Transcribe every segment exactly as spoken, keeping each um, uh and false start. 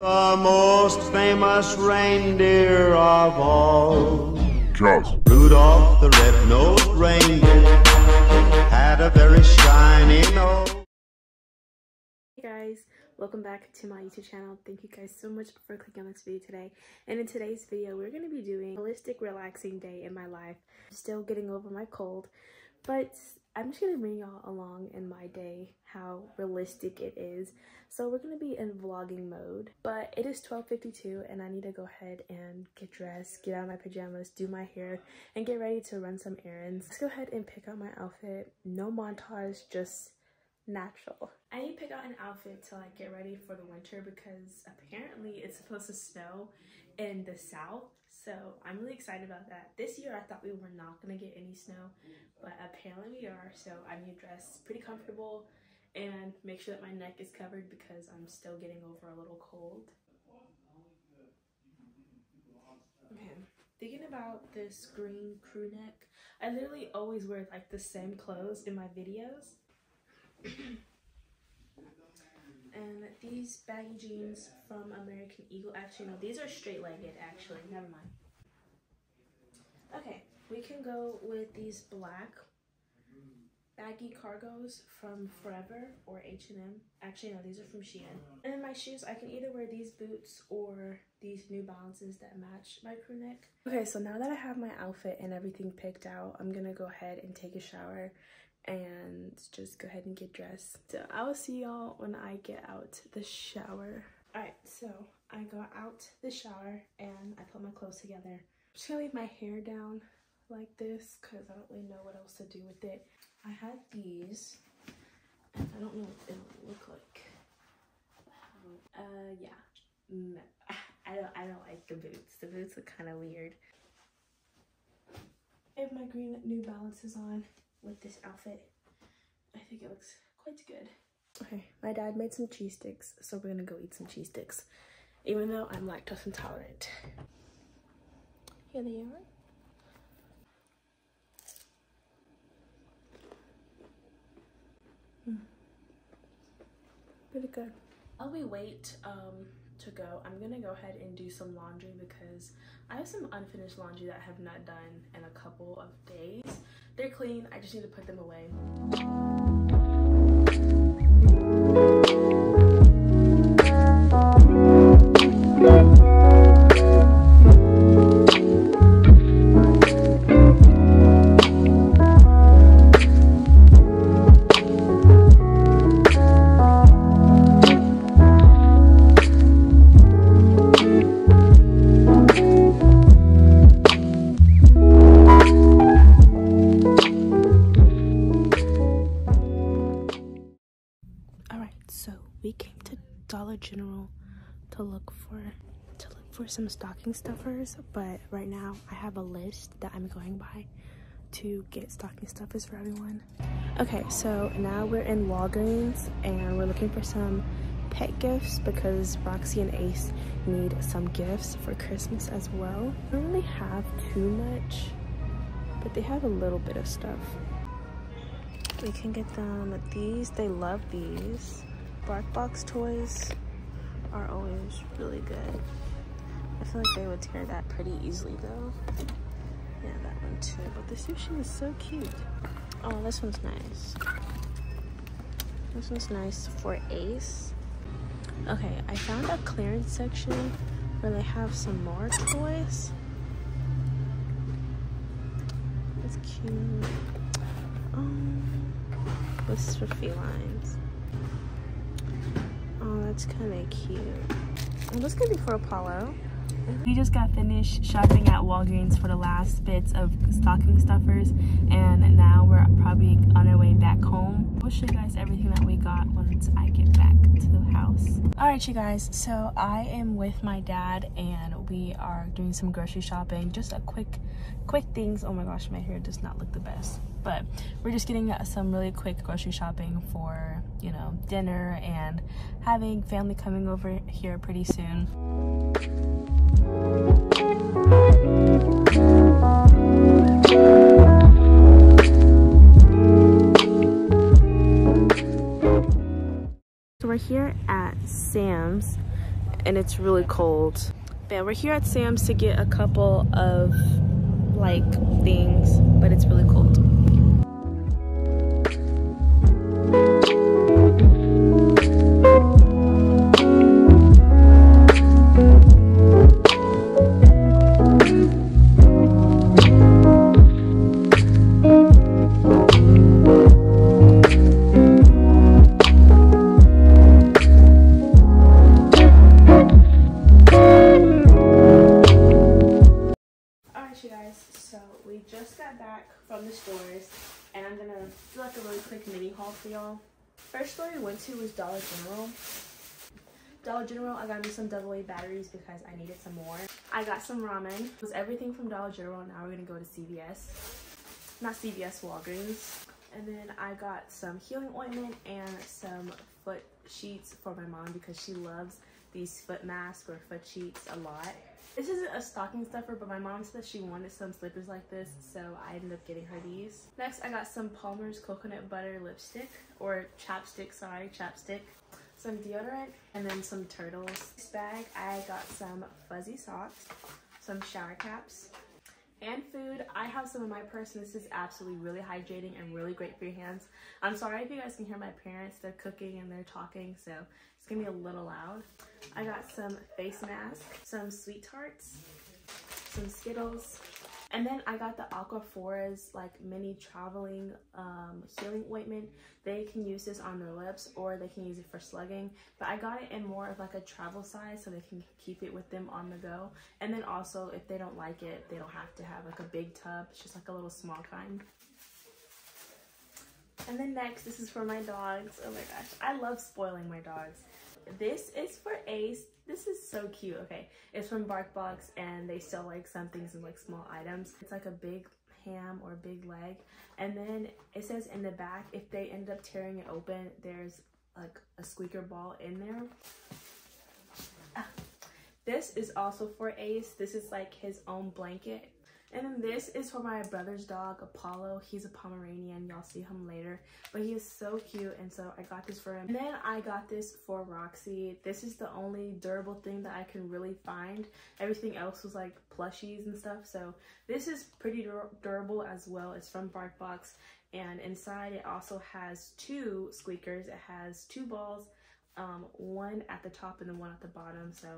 The most famous reindeer of all, Charles. Rudolph the red-nosed reindeer had a very shiny nose. Hey guys, welcome back to my YouTube channel. Thank you guys so much for clicking on this video today. And in today's video, we're going to be doing a holistic relaxing day in my life. I'm still getting over my cold, but I'm just going to bring y'all along in my day, how realistic it is. So we're going to be in vlogging mode, but it is twelve fifty-two and I need to go ahead and get dressed, get out of my pajamas, do my hair, and get ready to run some errands. Let's go ahead and pick out my outfit. No montage, just natural. I need to pick out an outfit to like get ready for the winter because apparently it's supposed to snow in the south. So I'm really excited about that. This year I thought we were not going to get any snow, but apparently we are. So I need to dress pretty comfortable and make sure that my neck is covered because I'm still getting over a little cold. Man, thinking about this green crew neck, I literally always wear like the same clothes in my videos. And these baggy jeans from American Eagle. Actually, no, these are straight-legged, actually. Never mind. Okay, we can go with these black baggy cargos from Forever or H and M. Actually, no, these are from Shein. And in my shoes, I can either wear these boots or these New Balances that match my crew neck. Okay, so now that I have my outfit and everything picked out, I'm gonna go ahead and take a shower and just go ahead and get dressed. So I will see y'all when I get out the shower. All right, so I got out the shower and I put my clothes together. I'm just gonna leave my hair down like this because I don't really know what else to do with it. I had these and I don't know what it'll look like. Uh, yeah, no, I don't, I don't like the boots. The boots look kind of weird. I have my green New Balances on with this outfit. I think it looks quite good. Okay, my dad made some cheese sticks, so we're gonna go eat some cheese sticks, even though I'm lactose intolerant. Here they are. Mm. Pretty good. While we wait um, to go, I'm gonna go ahead and do some laundry because I have some unfinished laundry that I have not done in a couple of days. They're clean, I just need to put them away. General to look for to look for some stocking stuffers, but right now I have a list that I'm going by to get stocking stuffers for everyone. Okay, so now we're in Walgreens and we're looking for some pet gifts because Roxy and Ace need some gifts for Christmas as well. They don't really have too much, but they have a little bit of stuff. We can get them these. They love these. BarkBox toys are always really good. I feel like they would tear that pretty easily though. Yeah, that one too. But the sushi is so cute. Oh, this one's nice. This one's nice for Ace. Okay, I found a clearance section where they have some more toys. That's cute. Um, this is for felines. Oh, that's kind of cute. Well, this could be for Apollo. We just got finished shopping at Walgreens for the last bits of stocking stuffers, and now we're probably on our way back home. We'll show you guys everything that we got once I get back to the house. Alright you guys, so I am with my dad and we are doing some grocery shopping. Just a quick, quick things. Oh my gosh, my hair does not look the best. But we're just getting some really quick grocery shopping for, you know, dinner and having family coming over here pretty soon. We're here at Sam's and it's really cold. But we're here at Sam's to get a couple of like things, but it's really cold. For y'all. First store I went to was Dollar General. Dollar General, I got me some double A batteries because I needed some more. I got some ramen. It was everything from Dollar General. Now we're gonna go to C V S. Not C V S, Walgreens. And then I got some healing ointment and some foot sheets for my mom because she loves these foot masks or foot sheets a lot. This isn't a stocking stuffer, but my mom said she wanted some slippers like this, so I ended up getting her these. Next, I got some Palmer's coconut butter lipstick, or chapstick, sorry, chapstick, some deodorant, and then some turtles. This bag, I got some fuzzy socks, some shower caps, and food. I have some in my purse, and this is absolutely really hydrating and really great for your hands. I'm sorry if you guys can hear my parents. They're cooking and they're talking, so it's gonna be a little loud. I got some face masks, some Sweet Tarts, some Skittles, and then I got the Aquaphor's like mini traveling um, healing ointment. They can use this on their lips or they can use it for slugging, but I got it in more of like a travel size so they can keep it with them on the go. And then also if they don't like it, they don't have to have like a big tub. It's just like a little small kind. And then next, this is for my dogs. Oh my gosh, I love spoiling my dogs. This is for Ace. This is so cute. Okay, it's from BarkBox and they sell like some things in like small items. It's like a big ham or a big leg, and then it says in the back if they end up tearing it open, there's like a squeaker ball in there. Ah. This is also for Ace. This is like his own blanket. And then this is for my brother's dog, Apollo. He's a Pomeranian. Y'all see him later. But he is so cute, and so I got this for him. And then I got this for Roxy. This is the only durable thing that I can really find. Everything else was like plushies and stuff. So this is pretty dur durable as well. It's from BarkBox. And inside it also has two squeakers. It has two balls, um, one at the top and then one at the bottom. So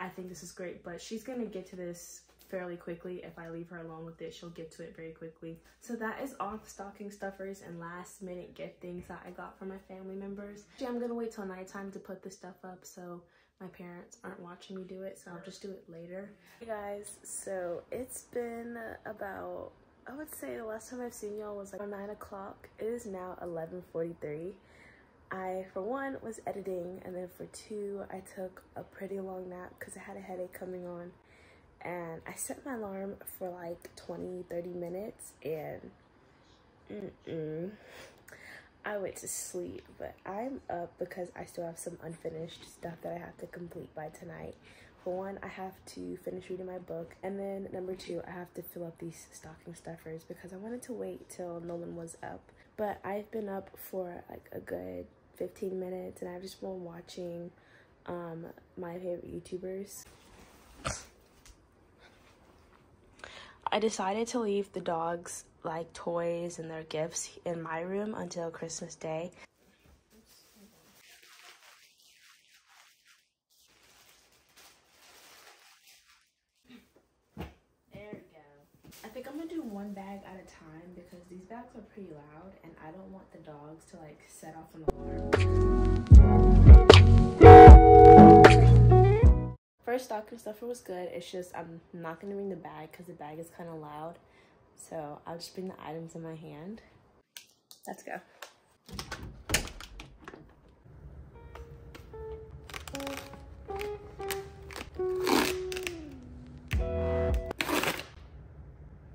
I think this is great. But she's going to get to this fairly quickly. If I leave her alone with it, she'll get to it very quickly. So that is all the stocking stuffers and last minute gift things that I got from my family members. Actually, I'm gonna wait till nighttime to put this stuff up so my parents aren't watching me do it, so I'll just do it later. Hey guys, so it's been about, I would say the last time I've seen y'all was like around nine o'clock. It is now eleven forty-three. I, for one, was editing, and then for two, I took a pretty long nap because I had a headache coming on. And I set my alarm for like twenty, thirty minutes, and mm-mm, I went to sleep. But I'm up because I still have some unfinished stuff that I have to complete by tonight. For one, I have to finish reading my book. And then number two, I have to fill up these stocking stuffers because I wanted to wait till Nolan was up. But I've been up for like a good fifteen minutes, and I've just been watching um, my favorite YouTubers. I decided to leave the dogs like toys and their gifts in my room until Christmas Day. There we go. I think I'm gonna do one bag at a time because these bags are pretty loud and I don't want the dogs to like set off an alarm. First stocking stuffer was good. It's just I'm not going to bring the bag because the bag is kind of loud. So I'll just bring the items in my hand. Let's go.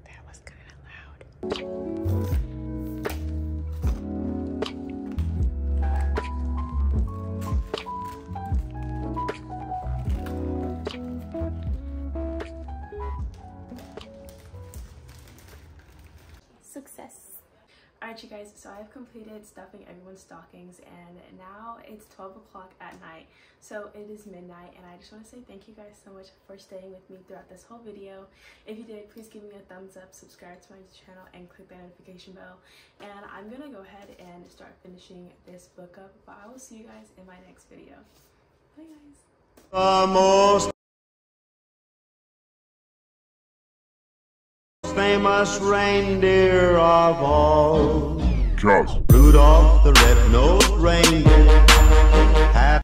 That was kind of loud. I Alright you guys, so I have completed stuffing everyone's stockings and now it's twelve o'clock at night. So it is midnight and I just want to say thank you guys so much for staying with me throughout this whole video. If you did, please give me a thumbs up, subscribe to my channel, and click that notification bell. And I'm going to go ahead and start finishing this book up, but I will see you guys in my next video. Bye guys! Vamos. Famous reindeer of all, Charles. Rudolph the red-nosed reindeer.